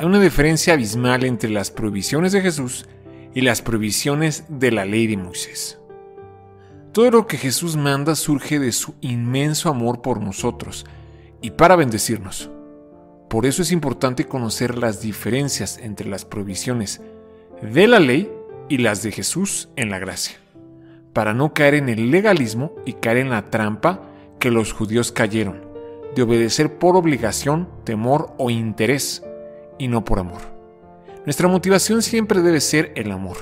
Hay una diferencia abismal entre las prohibiciones de Jesús y las prohibiciones de la ley de Moisés. Todo lo que Jesús manda surge de su inmenso amor por nosotros y para bendecirnos. Por eso es importante conocer las diferencias entre las prohibiciones de la ley y las de Jesús en la gracia, para no caer en el legalismo y caer en la trampa que los judíos cayeron, de obedecer por obligación, temor o interés, y no por amor. Nuestra motivación siempre debe ser el amor,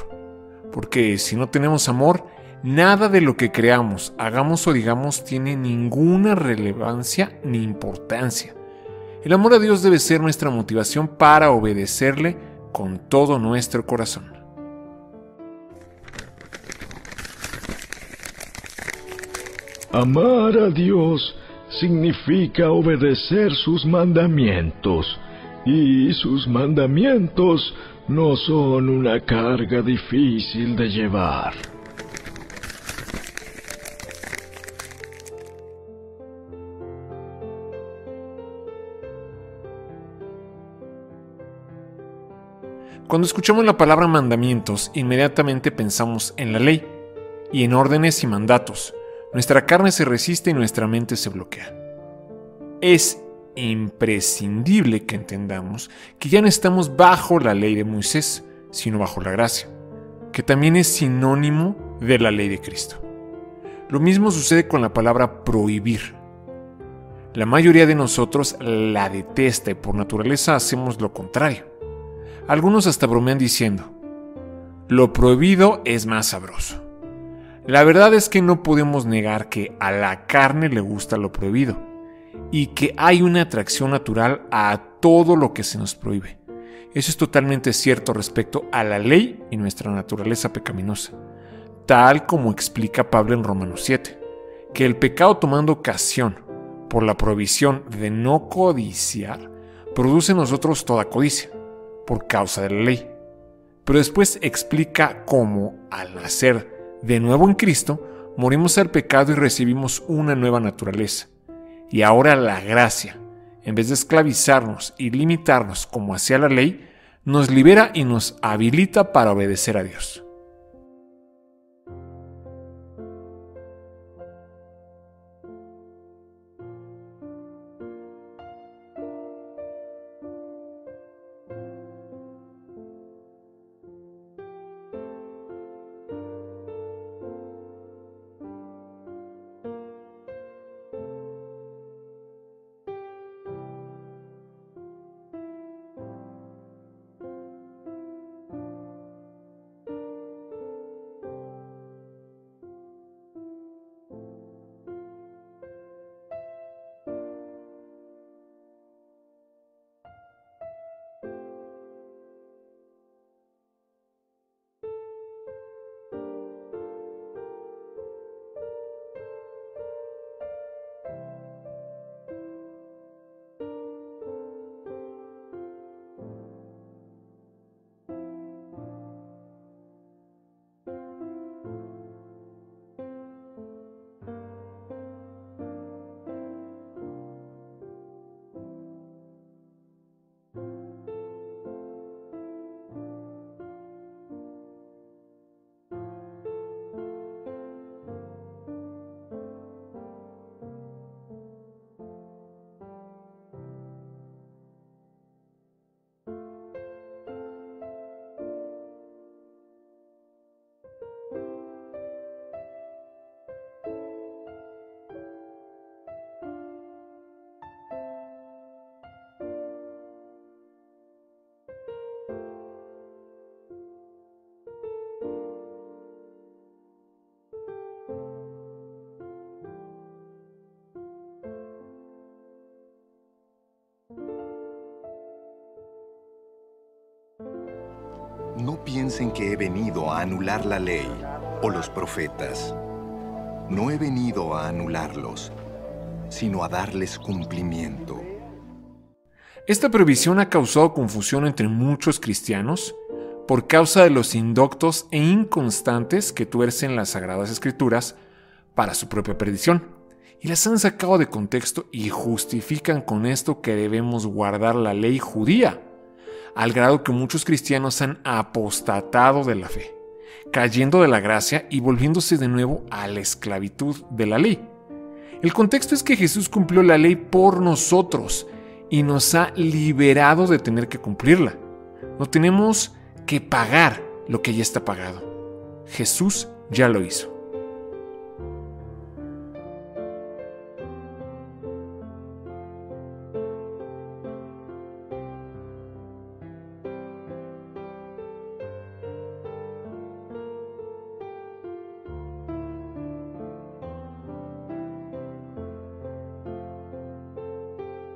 porque si no tenemos amor, nada de lo que creamos, hagamos o digamos tiene ninguna relevancia ni importancia. El amor a Dios debe ser nuestra motivación para obedecerle con todo nuestro corazón. Amar a Dios significa obedecer sus mandamientos, y sus mandamientos no son una carga difícil de llevar. Cuando escuchamos la palabra mandamientos, inmediatamente pensamos en la ley y en órdenes y mandatos. Nuestra carne se resiste y nuestra mente se bloquea. Es imprescindible que entendamos que ya no estamos bajo la ley de Moisés, sino bajo la gracia, que también es sinónimo de la ley de Cristo. Lo mismo sucede con la palabra prohibir. La mayoría de nosotros la detesta y por naturaleza hacemos lo contrario. Algunos hasta bromean diciendo, lo prohibido es más sabroso. La verdad es que no podemos negar que a la carne le gusta lo prohibido y que hay una atracción natural a todo lo que se nos prohíbe. Eso es totalmente cierto respecto a la ley y nuestra naturaleza pecaminosa, tal como explica Pablo en Romanos 7, que el pecado tomando ocasión por la prohibición de no codiciar produce en nosotros toda codicia, por causa de la ley. Pero después explica cómo, al nacer de nuevo en Cristo, morimos al pecado y recibimos una nueva naturaleza. Y ahora la gracia, en vez de esclavizarnos y limitarnos como hacía la ley, nos libera y nos habilita para obedecer a Dios. No piensen que he venido a anular la ley o los profetas. No he venido a anularlos, sino a darles cumplimiento. Esta prohibición ha causado confusión entre muchos cristianos por causa de los indoctos e inconstantes que tuercen las Sagradas Escrituras para su propia perdición y las han sacado de contexto y justifican con esto que debemos guardar la ley judía. al grado que muchos cristianos han apostatado de la fe, cayendo de la gracia y volviéndose de nuevo a la esclavitud de la ley. El contexto es que Jesús cumplió la ley por nosotros y nos ha liberado de tener que cumplirla. No tenemos que pagar lo que ya está pagado. Jesús ya lo hizo.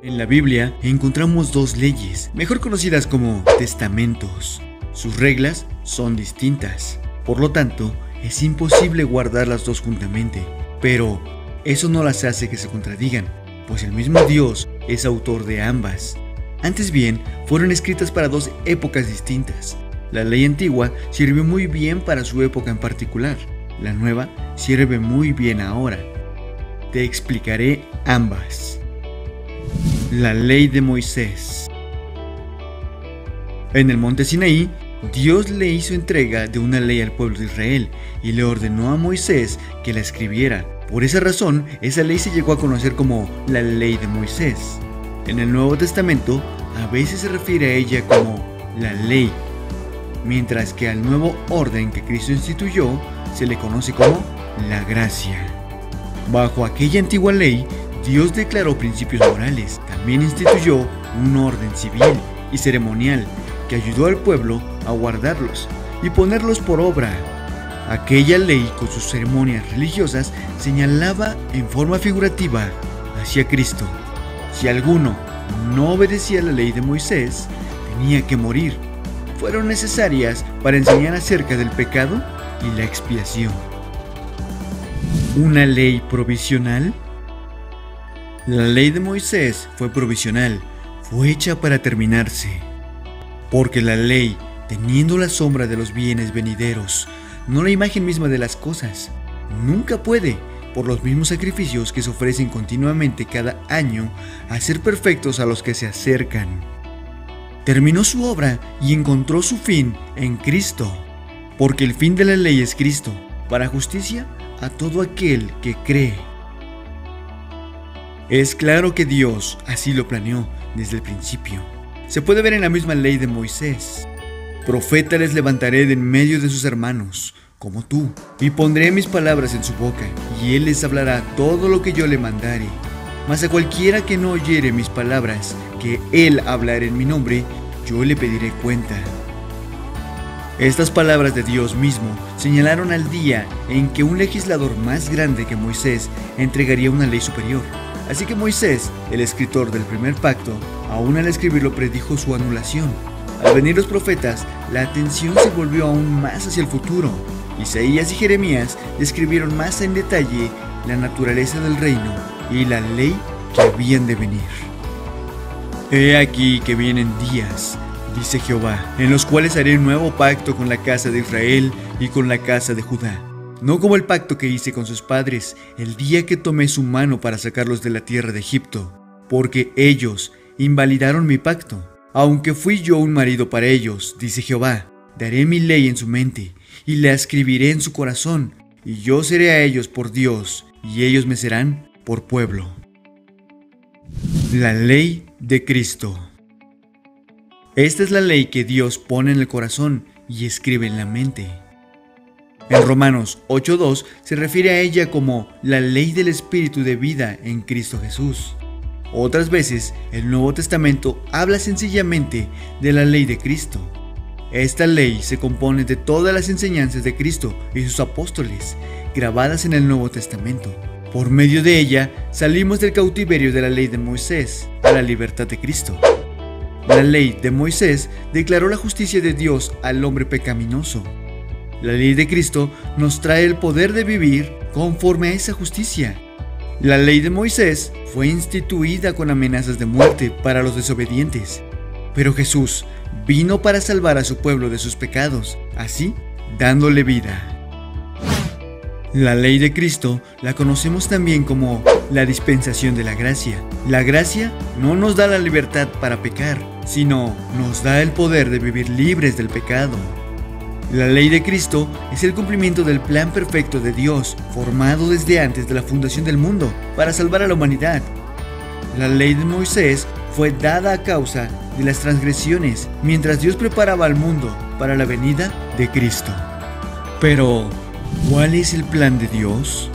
En la Biblia encontramos dos leyes, mejor conocidas como testamentos. Sus reglas son distintas, por lo tanto, es imposible guardar las dos juntamente. Pero eso no las hace que se contradigan, pues el mismo Dios es autor de ambas. Antes bien, fueron escritas para dos épocas distintas. La ley antigua sirvió muy bien para su época en particular. La nueva sirve muy bien ahora. Te explicaré ambas. La ley de Moisés. En el monte Sinaí, Dios le hizo entrega de una ley al pueblo de Israel y le ordenó a Moisés que la escribiera. Por esa razón, esa ley se llegó a conocer como la ley de Moisés. En el Nuevo Testamento, a veces se refiere a ella como la ley, mientras que al nuevo orden que Cristo instituyó se le conoce como la gracia. Bajo aquella antigua ley, Dios declaró principios morales, también instituyó un orden civil y ceremonial que ayudó al pueblo a guardarlos y ponerlos por obra. Aquella ley, con sus ceremonias religiosas, señalaba en forma figurativa hacia Cristo. Si alguno no obedecía la ley de Moisés, tenía que morir. Fueron necesarias para enseñar acerca del pecado y la expiación. ¿Una ley provisional? La ley de Moisés fue provisional, fue hecha para terminarse. Porque la ley, teniendo la sombra de los bienes venideros, no la imagen misma de las cosas, nunca puede, por los mismos sacrificios que se ofrecen continuamente cada año, hacer perfectos a los que se acercan. Terminó su obra y encontró su fin en Cristo. Porque el fin de la ley es Cristo, para justicia a todo aquel que cree. Es claro que Dios así lo planeó desde el principio. Se puede ver en la misma ley de Moisés. Profeta les levantaré de en medio de sus hermanos, como tú, y pondré mis palabras en su boca, y él les hablará todo lo que yo le mandare. Mas a cualquiera que no oyere mis palabras, que él hablará en mi nombre, yo le pediré cuenta. Estas palabras de Dios mismo señalaron al día en que un legislador más grande que Moisés entregaría una ley superior. Así que Moisés, el escritor del primer pacto, aún al escribirlo predijo su anulación. Al venir los profetas, la atención se volvió aún más hacia el futuro. Isaías y Jeremías describieron más en detalle la naturaleza del reino y la ley que habían de venir. He aquí que vienen días, dice Jehová, en los cuales haré un nuevo pacto con la casa de Israel y con la casa de Judá. No como el pacto que hice con sus padres, el día que tomé su mano para sacarlos de la tierra de Egipto, porque ellos invalidaron mi pacto. Aunque fui yo un marido para ellos, dice Jehová, daré mi ley en su mente, y la escribiré en su corazón, y yo seré a ellos por Dios, y ellos me serán por pueblo. La ley de Cristo. Esta es la ley que Dios pone en el corazón y escribe en la mente. En Romanos 8:2 se refiere a ella como la ley del Espíritu de vida en Cristo Jesús. Otras veces, el Nuevo Testamento habla sencillamente de la ley de Cristo. Esta ley se compone de todas las enseñanzas de Cristo y sus apóstoles, grabadas en el Nuevo Testamento. Por medio de ella, salimos del cautiverio de la ley de Moisés a la libertad de Cristo. La ley de Moisés declaró la justicia de Dios al hombre pecaminoso. La ley de Cristo nos trae el poder de vivir conforme a esa justicia. La ley de Moisés fue instituida con amenazas de muerte para los desobedientes, pero Jesús vino para salvar a su pueblo de sus pecados, así dándole vida. La ley de Cristo la conocemos también como la dispensación de la gracia. La gracia no nos da la libertad para pecar, sino nos da el poder de vivir libres del pecado. La ley de Cristo es el cumplimiento del plan perfecto de Dios, formado desde antes de la fundación del mundo, para salvar a la humanidad. La ley de Moisés fue dada a causa de las transgresiones, mientras Dios preparaba al mundo para la venida de Cristo. Pero, ¿cuál es el plan de Dios?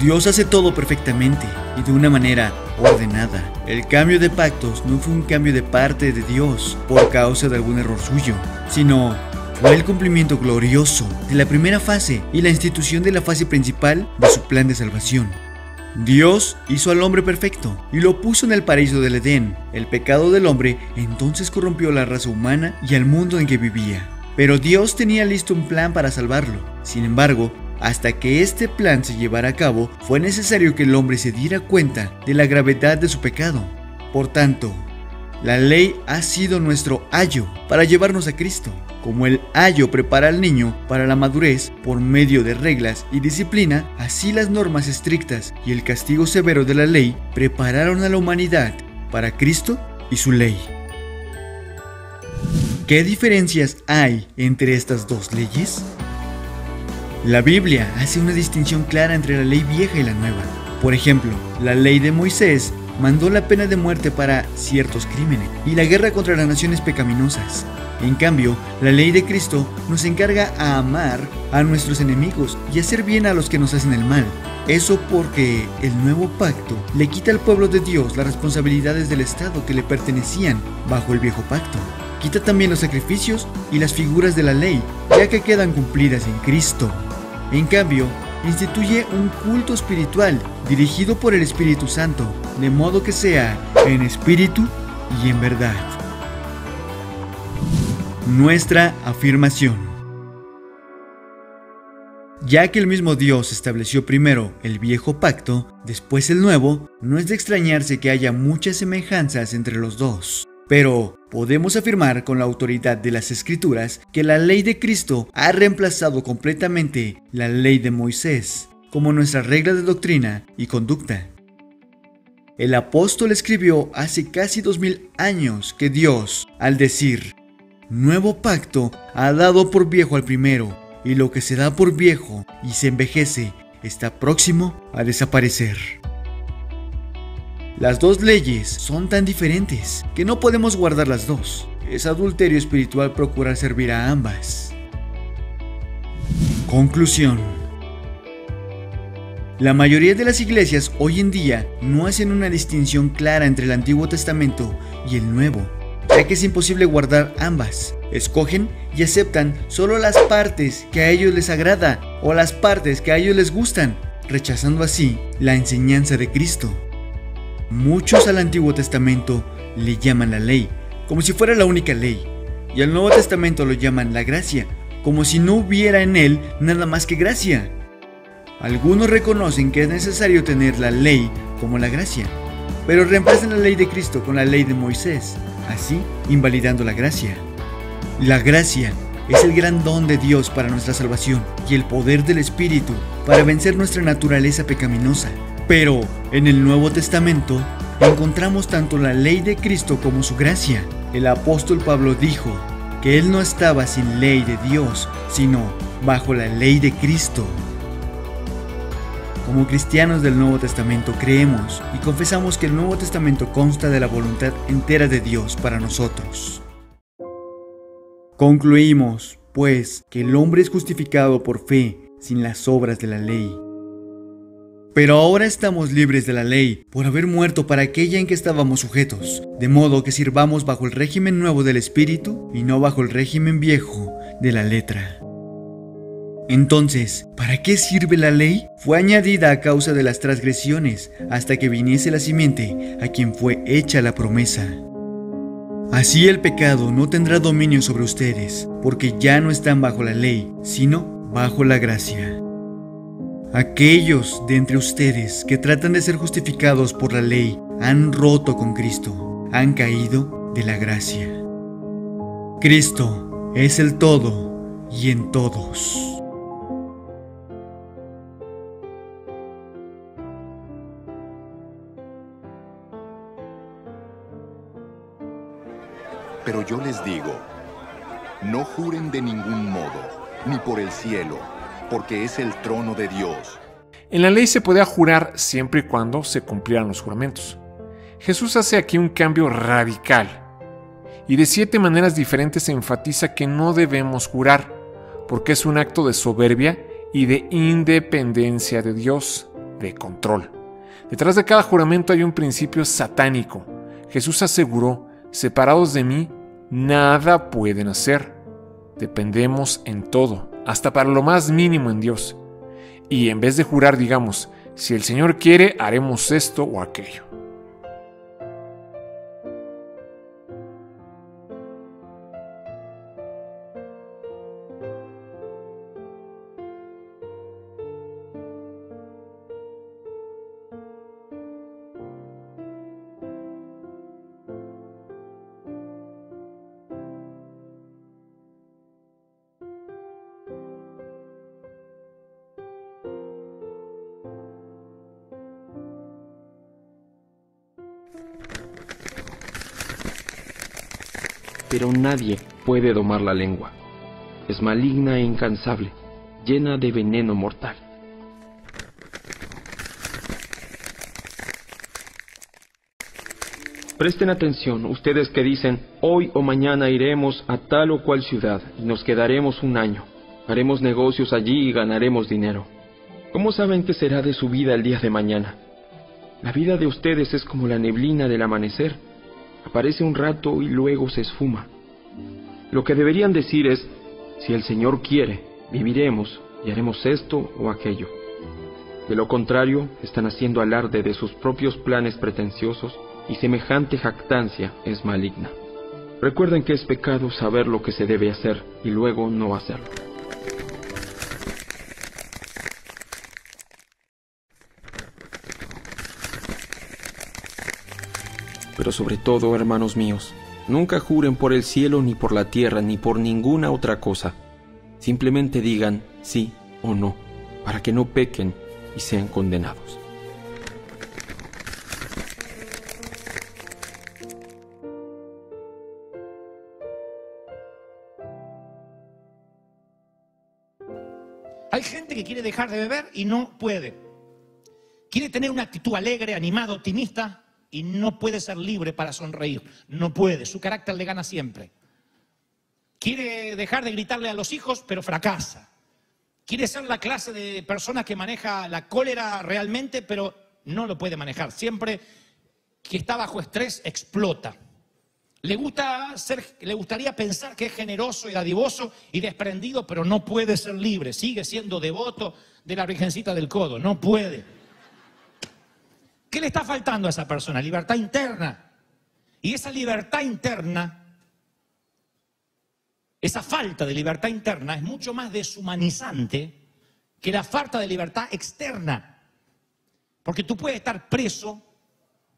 Dios hace todo perfectamente y de una manera ordenada. El cambio de pactos no fue un cambio de parte de Dios por causa de algún error suyo, sino fue el cumplimiento glorioso de la primera fase y la institución de la fase principal de su plan de salvación. Dios hizo al hombre perfecto y lo puso en el paraíso del Edén. El pecado del hombre entonces corrompió a la raza humana y al mundo en que vivía. Pero Dios tenía listo un plan para salvarlo. Sin embargo, hasta que este plan se llevara a cabo, fue necesario que el hombre se diera cuenta de la gravedad de su pecado. Por tanto, la ley ha sido nuestro ayo para llevarnos a Cristo. Como el ayo prepara al niño para la madurez por medio de reglas y disciplina, así las normas estrictas y el castigo severo de la ley prepararon a la humanidad para Cristo y su ley. ¿Qué diferencias hay entre estas dos leyes? La Biblia hace una distinción clara entre la ley vieja y la nueva. Por ejemplo, la ley de Moisés mandó la pena de muerte para ciertos crímenes y la guerra contra las naciones pecaminosas. En cambio, la ley de Cristo nos encarga a amar a nuestros enemigos y hacer bien a los que nos hacen el mal. Eso porque el nuevo pacto le quita al pueblo de Dios las responsabilidades del Estado que le pertenecían bajo el viejo pacto. Quita también los sacrificios y las figuras de la ley, ya que quedan cumplidas en Cristo. En cambio, instituye un culto espiritual dirigido por el Espíritu Santo, de modo que sea en espíritu y en verdad. Nuestra afirmación. Ya que el mismo Dios estableció primero el viejo pacto, después el nuevo, no es de extrañarse que haya muchas semejanzas entre los dos. Pero podemos afirmar con la autoridad de las Escrituras que la ley de Cristo ha reemplazado completamente la ley de Moisés como nuestra regla de doctrina y conducta. El apóstol escribió hace casi 2000 años que Dios, al decir nuevo pacto, ha dado por viejo al primero, y lo que se da por viejo y se envejece está próximo a desaparecer. Las dos leyes son tan diferentes que no podemos guardar las dos. Es adulterio espiritual procurar servir a ambas. Conclusión. La mayoría de las iglesias hoy en día no hacen una distinción clara entre el Antiguo Testamento y el Nuevo, ya que es imposible guardar ambas. Escogen y aceptan solo las partes que a ellos les agrada o las partes que a ellos les gustan, rechazando así la enseñanza de Cristo. Muchos al Antiguo Testamento le llaman la ley, como si fuera la única ley, y al Nuevo Testamento lo llaman la gracia, como si no hubiera en él nada más que gracia. Algunos reconocen que es necesario tener la ley como la gracia, pero reemplazan la ley de Cristo con la ley de Moisés, así invalidando la gracia. La gracia es el gran don de Dios para nuestra salvación y el poder del Espíritu para vencer nuestra naturaleza pecaminosa. Pero en el Nuevo Testamento encontramos tanto la ley de Cristo como su gracia. El apóstol Pablo dijo que él no estaba sin ley de Dios, sino bajo la ley de Cristo. Como cristianos del Nuevo Testamento creemos y confesamos que el Nuevo Testamento consta de la voluntad entera de Dios para nosotros. Concluimos, pues, que el hombre es justificado por fe, sin las obras de la ley. Pero ahora estamos libres de la ley por haber muerto para aquella en que estábamos sujetos, de modo que sirvamos bajo el régimen nuevo del Espíritu y no bajo el régimen viejo de la letra. Entonces, ¿para qué sirve la ley? Fue añadida a causa de las transgresiones hasta que viniese la simiente a quien fue hecha la promesa. Así el pecado no tendrá dominio sobre ustedes, porque ya no están bajo la ley, sino bajo la gracia. Aquellos de entre ustedes que tratan de ser justificados por la ley han roto con Cristo, han caído de la gracia. Cristo es el todo y en todos. Pero yo les digo, no juren de ningún modo, ni por el cielo, porque es el trono de Dios. En la ley se podía jurar siempre y cuando se cumplieran los juramentos. Jesús hace aquí un cambio radical y de 7 maneras diferentes enfatiza que no debemos jurar, porque es un acto de soberbia y de independencia de Dios, de control. Detrás de cada juramento hay un principio satánico. Jesús aseguró, separados de mí, nada pueden hacer. Dependemos en todo, hasta para lo más mínimo en Dios. Y en vez de jurar, digamos, si el Señor quiere, haremos esto o aquello. Pero nadie puede domar la lengua. Es maligna e incansable, llena de veneno mortal. Presten atención, ustedes que dicen, hoy o mañana iremos a tal o cual ciudad y nos quedaremos un año. Haremos negocios allí y ganaremos dinero. ¿Cómo saben qué será de su vida el día de mañana? La vida de ustedes es como la neblina del amanecer. Aparece un rato y luego se esfuma. Lo que deberían decir es, si el Señor quiere, viviremos y haremos esto o aquello. De lo contrario, están haciendo alarde de sus propios planes pretenciosos y semejante jactancia es maligna. Recuerden que es pecado saber lo que se debe hacer y luego no hacerlo. Pero sobre todo, hermanos míos, nunca juren por el cielo, ni por la tierra, ni por ninguna otra cosa. Simplemente digan sí o no, para que no pequen y sean condenados. Hay gente que quiere dejar de beber y no puede. Quiere tener una actitud alegre, animada, optimista, y no puede ser libre para sonreír. No puede, su carácter le gana siempre. Quiere dejar de gritarle a los hijos, pero fracasa. Quiere ser la clase de persona que maneja la cólera realmente, pero no lo puede manejar. Siempre que está bajo estrés, explota. Le gustaría pensar que es generoso y dadivoso y desprendido, pero no puede ser libre. Sigue siendo devoto de la Virgencita del Codo, no puede. ¿Qué le está faltando a esa persona? Libertad interna. Y esa libertad interna, esa falta de libertad interna es mucho más deshumanizante que la falta de libertad externa. Porque tú puedes estar preso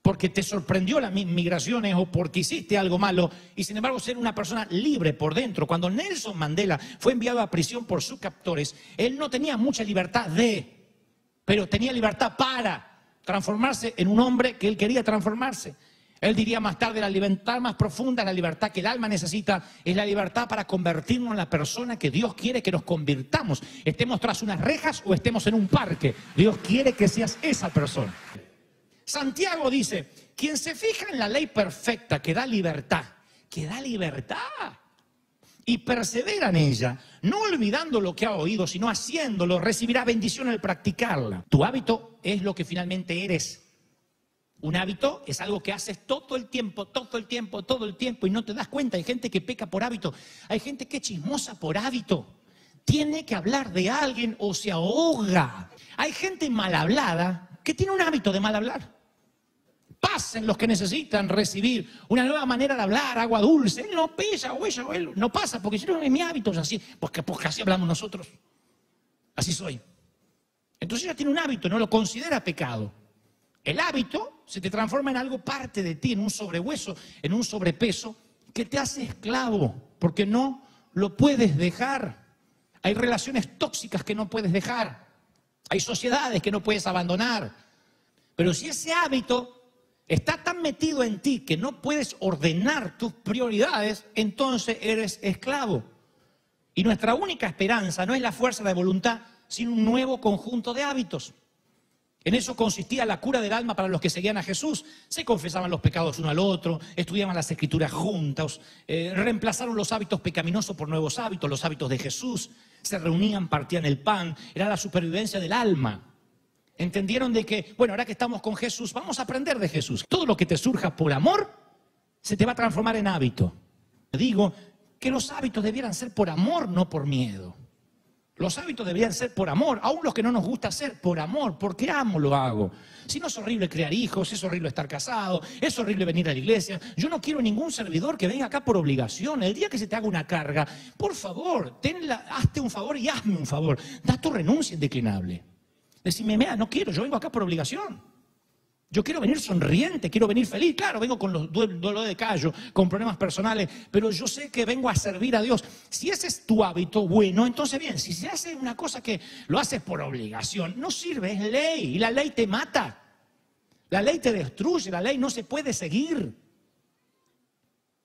porque te sorprendió las migraciones o porque hiciste algo malo y sin embargo ser una persona libre por dentro. Cuando Nelson Mandela fue enviado a prisión por sus captores, él no tenía mucha libertad de, pero tenía libertad para transformarse en un hombre que él quería transformarse. Él diría más tarde, la libertad más profunda, la libertad que el alma necesita, es la libertad para convertirnos en la persona que Dios quiere que nos convirtamos. Estemos tras unas rejas o estemos en un parque, Dios quiere que seas esa persona. Santiago dice, quien se fija en la ley perfecta que da libertad, y persevera en ella, no olvidando lo que ha oído, sino haciéndolo, recibirá bendición al practicarla. Tu hábito es lo que finalmente eres. Un hábito es algo que haces todo el tiempo y no te das cuenta. Hay gente que peca por hábito, hay gente que es chismosa por hábito. Tiene que hablar de alguien o se ahoga. Hay gente mal hablada que tiene un hábito de mal hablar. Pasen los que necesitan recibir una nueva manera de hablar, agua dulce. Él no pesa, o ella, o él no pasa, porque yo no es mi hábito, es así, porque así hablamos nosotros. Así soy. Entonces ella tiene un hábito, no lo considera pecado. El hábito se te transforma en algo parte de ti, en un sobrehueso, en un sobrepeso, que te hace esclavo, porque no lo puedes dejar. Hay relaciones tóxicas que no puedes dejar. Hay sociedades que no puedes abandonar. Pero si ese hábito está tan metido en ti que no puedes ordenar tus prioridades, entonces eres esclavo. Y nuestra única esperanza no es la fuerza de voluntad, sino un nuevo conjunto de hábitos. En eso consistía la cura del alma para los que seguían a Jesús. Se confesaban los pecados uno al otro, estudiaban las Escrituras juntos, reemplazaron los hábitos pecaminosos por nuevos hábitos, los hábitos de Jesús. Se reunían, partían el pan, era la supervivencia del alma. Entendieron de que, bueno, ahora que estamos con Jesús, vamos a aprender de Jesús. Todo lo que te surja por amor, se te va a transformar en hábito. Digo que los hábitos debieran ser por amor, no por miedo. Los hábitos deberían ser por amor, aún los que no nos gusta hacer, por amor, porque amo lo hago. Si no es horrible crear hijos, es horrible estar casado, es horrible venir a la iglesia. Yo no quiero ningún servidor que venga acá por obligación. El día que se te haga una carga, por favor, hazte un favor y hazme un favor. Da tu renuncia indeclinable. Decime, mira, no quiero, yo vengo acá por obligación. Yo quiero venir sonriente, quiero venir feliz. Claro, vengo con los dolores de callo, con problemas personales, pero yo sé que vengo a servir a Dios. Si ese es tu hábito, bueno, entonces bien. Si se hace una cosa que lo haces por obligación, no sirve, es ley. Y la ley te mata. La ley te destruye, la ley no se puede seguir.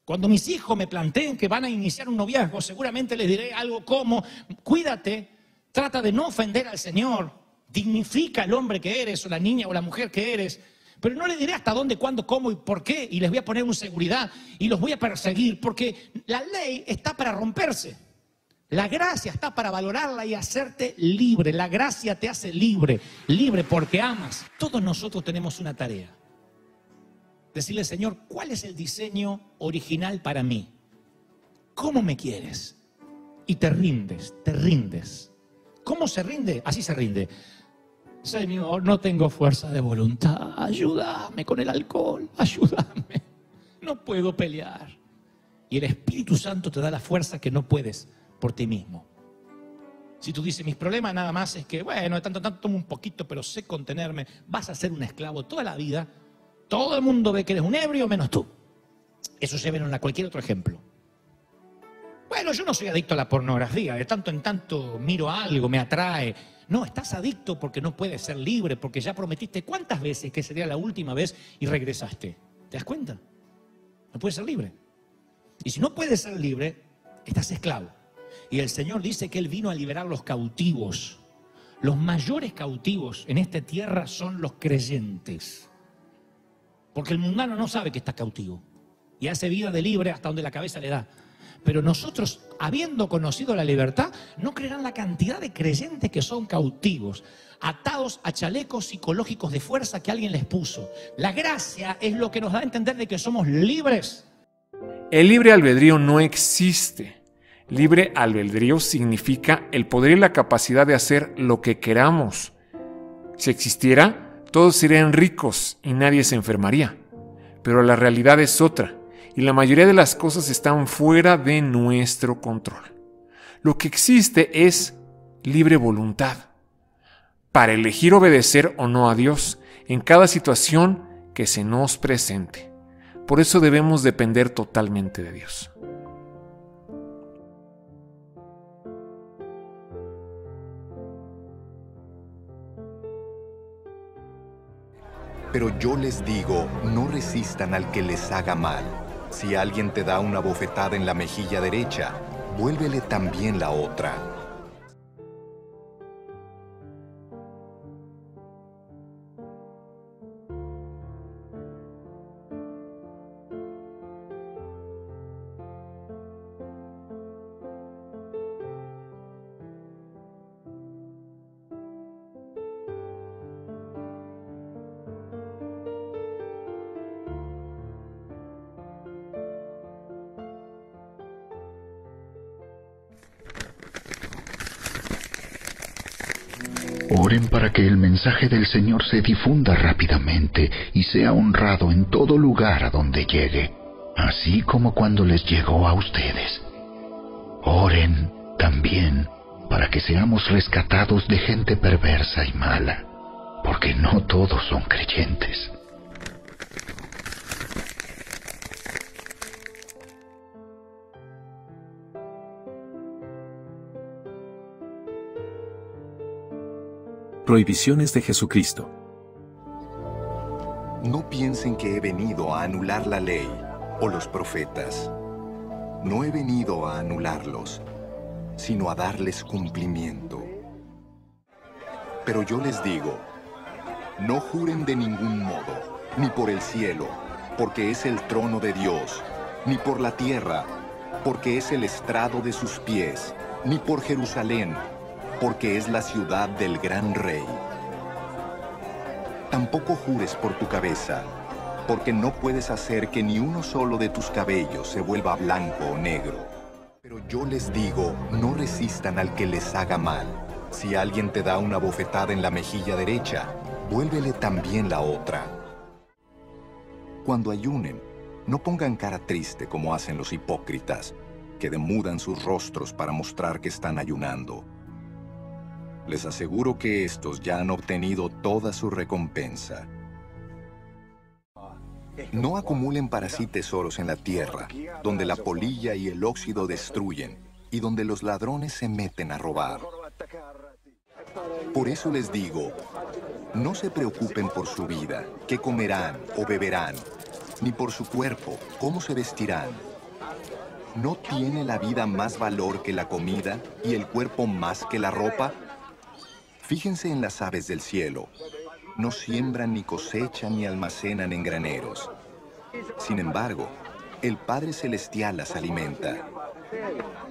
Cuando mis hijos me planteen que van a iniciar un noviazgo, seguramente les diré algo como, cuídate, trata de no ofender al Señor, dignifica al hombre que eres, o la niña o la mujer que eres. Pero no les diré hasta dónde, cuándo, cómo y por qué, y les voy a poner un seguridad y los voy a perseguir, porque la ley está para romperse. La gracia está para valorarla y hacerte libre. La gracia te hace libre, libre porque amas. Todos nosotros tenemos una tarea. Decirle, Señor, ¿cuál es el diseño original para mí? ¿Cómo me quieres? Y te rindes, te rindes. ¿Cómo se rinde? Así se rinde. Señor, no tengo fuerza de voluntad, ayúdame con el alcohol, ayúdame, no puedo pelear. Y el Espíritu Santo te da la fuerza que no puedes por ti mismo. Si tú dices, mis problemas nada más es que, bueno, de tanto en tanto tomo un poquito, pero sé contenerme, vas a ser un esclavo toda la vida, todo el mundo ve que eres un ebrio menos tú. Eso llévenlo a cualquier otro ejemplo. Bueno, yo no soy adicto a la pornografía, de tanto en tanto miro algo, me atrae. No, estás adicto porque no puedes ser libre, porque ya prometiste cuántas veces que sería la última vez y regresaste. ¿Te das cuenta? No puedes ser libre. Y si no puedes ser libre, estás esclavo. Y el Señor dice que Él vino a liberar los cautivos. Los mayores cautivos en esta tierra son los creyentes. Porque el mundano no sabe que está cautivo. Y hace vida de libre hasta donde la cabeza le da. Pero nosotros, habiendo conocido la libertad, no creerán la cantidad de creyentes que son cautivos, atados a chalecos psicológicos de fuerza que alguien les puso. La gracia es lo que nos da a entender de que somos libres. El libre albedrío no existe. Libre albedrío significa el poder y la capacidad de hacer lo que queramos. Si existiera, todos serían ricos y nadie se enfermaría. Pero la realidad es otra. Y la mayoría de las cosas están fuera de nuestro control. Lo que existe es libre voluntad para elegir obedecer o no a Dios en cada situación que se nos presente. Por eso debemos depender totalmente de Dios. Pero yo les digo, no resistan al que les haga mal. Si alguien te da una bofetada en la mejilla derecha, vuélvele también la otra. Oren para que el mensaje del Señor se difunda rápidamente y sea honrado en todo lugar a donde llegue, así como cuando les llegó a ustedes. Oren también para que seamos rescatados de gente perversa y mala, porque no todos son creyentes. Prohibiciones de Jesucristo. No piensen que he venido a anular la ley o los profetas. No he venido a anularlos, sino a darles cumplimiento. Pero yo les digo, no juren de ningún modo, ni por el cielo, porque es el trono de Dios, ni por la tierra, porque es el estrado de sus pies, ni por Jerusalén, porque es la ciudad del gran rey. Tampoco jures por tu cabeza, porque no puedes hacer que ni uno solo de tus cabellos se vuelva blanco o negro. Pero yo les digo, no resistan al que les haga mal. Si alguien te da una bofetada en la mejilla derecha, vuélvele también la otra. Cuando ayunen, no pongan cara triste como hacen los hipócritas, que demudan sus rostros para mostrar que están ayunando. Les aseguro que estos ya han obtenido toda su recompensa. No acumulen para sí tesoros en la tierra, donde la polilla y el óxido destruyen, y donde los ladrones se meten a robar. Por eso les digo, no se preocupen por su vida, qué comerán o beberán, ni por su cuerpo, cómo se vestirán. ¿No tiene la vida más valor que la comida y el cuerpo más que la ropa? Fíjense en las aves del cielo. No siembran, ni cosechan, ni almacenan en graneros. Sin embargo, el Padre Celestial las alimenta.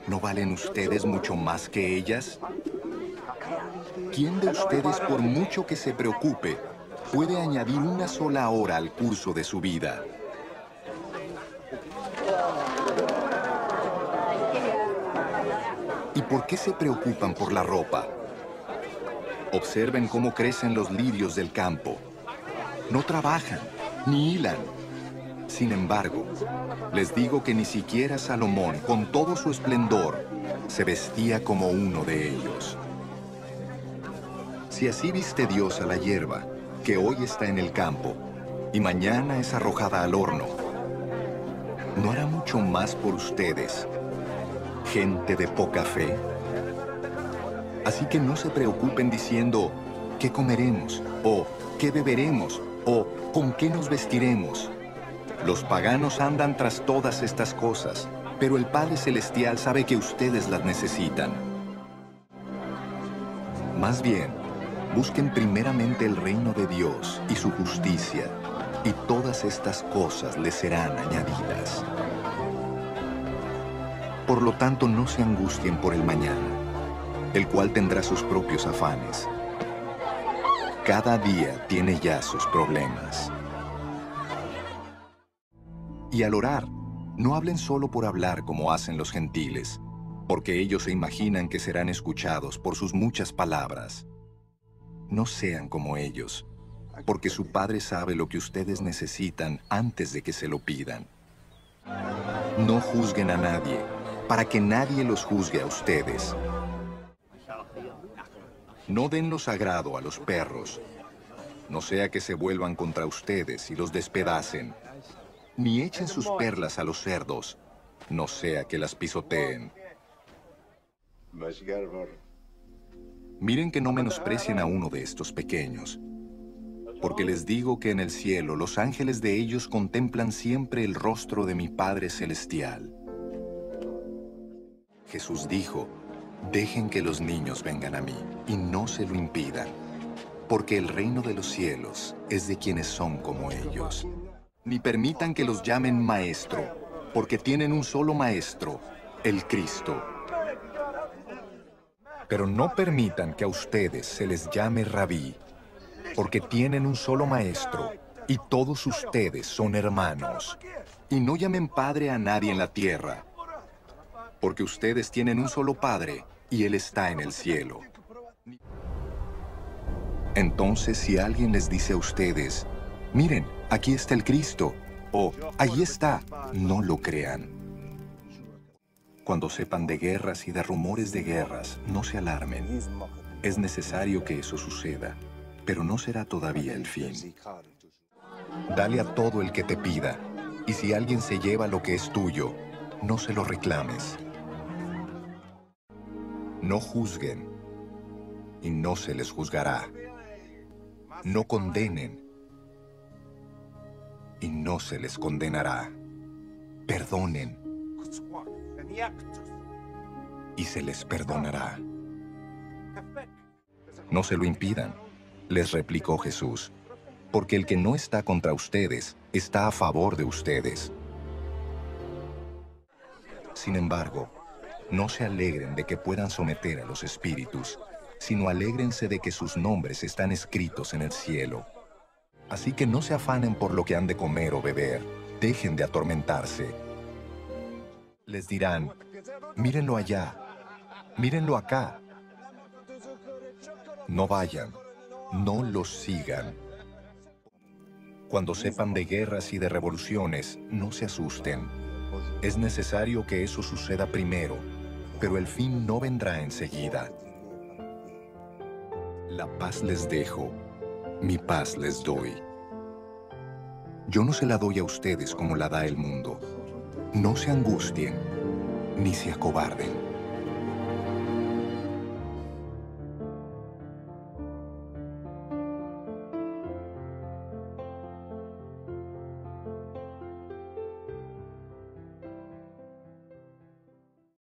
¿No valen ustedes mucho más que ellas? ¿Quién de ustedes, por mucho que se preocupe, puede añadir una sola hora al curso de su vida? ¿Y por qué se preocupan por la ropa? Observen cómo crecen los lirios del campo. No trabajan, ni hilan. Sin embargo, les digo que ni siquiera Salomón, con todo su esplendor, se vestía como uno de ellos. Si así viste Dios a la hierba, que hoy está en el campo y mañana es arrojada al horno, ¿no hará mucho más por ustedes, gente de poca fe? Así que no se preocupen diciendo, ¿qué comeremos? ¿O qué beberemos? ¿O con qué nos vestiremos? Los paganos andan tras todas estas cosas, pero el Padre Celestial sabe que ustedes las necesitan. Más bien, busquen primeramente el reino de Dios y su justicia, y todas estas cosas les serán añadidas. Por lo tanto, no se angustien por el mañana, el cual tendrá sus propios afanes. Cada día tiene ya sus problemas. Y al orar, no hablen solo por hablar como hacen los gentiles, porque ellos se imaginan que serán escuchados por sus muchas palabras. No sean como ellos, porque su Padre sabe lo que ustedes necesitan antes de que se lo pidan. No juzguen a nadie, para que nadie los juzgue a ustedes. No den lo sagrado a los perros, no sea que se vuelvan contra ustedes y los despedacen. Ni echen sus perlas a los cerdos, no sea que las pisoteen. Miren que no menosprecien a uno de estos pequeños, porque les digo que en el cielo los ángeles de ellos contemplan siempre el rostro de mi Padre Celestial. Jesús dijo, dejen que los niños vengan a mí y no se lo impidan, porque el reino de los cielos es de quienes son como ellos. Ni permitan que los llamen maestro, porque tienen un solo maestro, el Cristo. Pero no permitan que a ustedes se les llame rabí, porque tienen un solo maestro, y todos ustedes son hermanos. Y no llamen padre a nadie en la tierra, porque ustedes tienen un solo Padre, y Él está en el cielo. Entonces, si alguien les dice a ustedes, miren, aquí está el Cristo, o allí está, no lo crean. Cuando sepan de guerras y de rumores de guerras, no se alarmen. Es necesario que eso suceda, pero no será todavía el fin. Dale a todo el que te pida, y si alguien se lleva lo que es tuyo, no se lo reclames. No juzguen, y no se les juzgará. No condenen, y no se les condenará. Perdonen y se les perdonará. No se lo impidan, les replicó Jesús, porque el que no está contra ustedes está a favor de ustedes. Sin embargo, no se alegren de que puedan someter a los espíritus, sino alégrense de que sus nombres están escritos en el cielo. Así que no se afanen por lo que han de comer o beber, dejen de atormentarse. Les dirán, mírenlo allá, mírenlo acá. No vayan, no los sigan. Cuando sepan de guerras y de revoluciones, no se asusten. Es necesario que eso suceda primero, pero el fin no vendrá enseguida. La paz les dejo, mi paz les doy. Yo no se la doy a ustedes como la da el mundo. No se angustien, ni se acobarden.